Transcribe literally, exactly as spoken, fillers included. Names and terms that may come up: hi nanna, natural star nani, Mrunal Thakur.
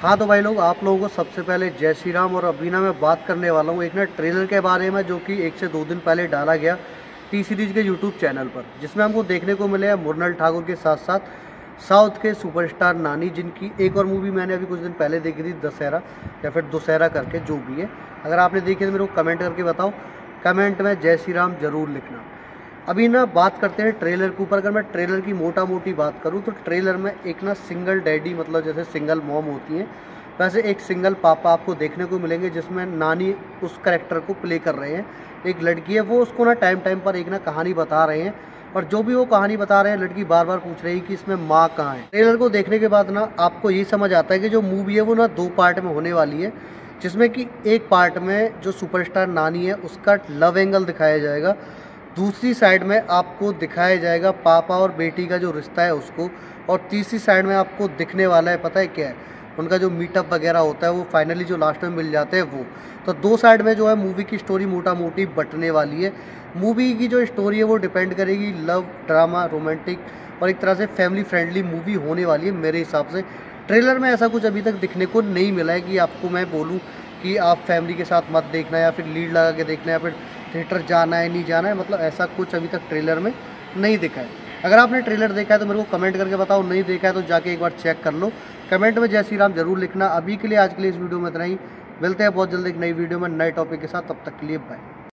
हाँ तो भाई लोग, आप लोगों को सबसे पहले जय श्री राम। और अभी ना मैं बात करने वाला हूँ एक ना ट्रेलर के बारे में जो कि एक से दो दिन पहले डाला गया टी सीरीज़ के यूट्यूब चैनल पर, जिसमें हमको देखने को मिले हैं मृणाल ठाकुर के साथ साथ साउथ के सुपरस्टार नानी, जिनकी एक और मूवी मैंने अभी कुछ दिन पहले देखी थी, दशहरा या फिर दुशहरा करके जो भी है। अगर आपने देखी तो मेरे को कमेंट करके बताओ, कमेंट में जय श्री राम ज़रूर लिखना। अभी ना बात करते हैं ट्रेलर के ऊपर। अगर मैं ट्रेलर की मोटा मोटी बात करूं तो ट्रेलर में एक ना सिंगल डैडी, मतलब जैसे सिंगल मॉम होती है, वैसे एक सिंगल पापा आपको देखने को मिलेंगे, जिसमें नानी उस करैक्टर को प्ले कर रहे हैं। एक लड़की है, वो उसको ना टाइम टाइम पर एक ना कहानी बता रहे हैं, और जो भी वो कहानी बता रहे हैं लड़की बार बार पूछ रही है कि इसमें माँ कहाँ है। ट्रेलर को देखने के बाद ना आपको ये समझ आता है कि जो मूवी है वो ना दो पार्ट में होने वाली है, जिसमें कि एक पार्ट में जो सुपरस्टार नानी है उसका लव एंगल दिखाया जाएगा, दूसरी साइड में आपको दिखाया जाएगा पापा और बेटी का जो रिश्ता है उसको, और तीसरी साइड में आपको दिखने वाला है पता है क्या है, उनका जो मीटअप वगैरह होता है वो फाइनली जो लास्ट में मिल जाते हैं वो। तो दो साइड में जो है मूवी की स्टोरी मोटा मोटी बटने वाली है। मूवी की जो स्टोरी है वो डिपेंड करेगी, लव, ड्रामा, रोमांटिक और एक तरह से फैमिली फ्रेंडली मूवी होने वाली है मेरे हिसाब से। ट्रेलर में ऐसा कुछ अभी तक दिखने को नहीं मिला है कि आपको मैं बोलूँ कि आप फैमिली के साथ मत देखना, या फिर लीड लगा के देखना, या फिर थिएटर जाना है नहीं जाना है, मतलब ऐसा कुछ अभी तक ट्रेलर में नहीं दिखा है। अगर आपने ट्रेलर देखा है तो मेरे को कमेंट करके बताओ, नहीं देखा है तो जाके एक बार चेक कर लो, कमेंट में जय श्री राम जरूर लिखना। अभी के लिए आज के लिए इस वीडियो में इतना ही, मिलते हैं बहुत जल्दी एक नई वीडियो में नए टॉपिक के साथ, तब तक के लिए बाय।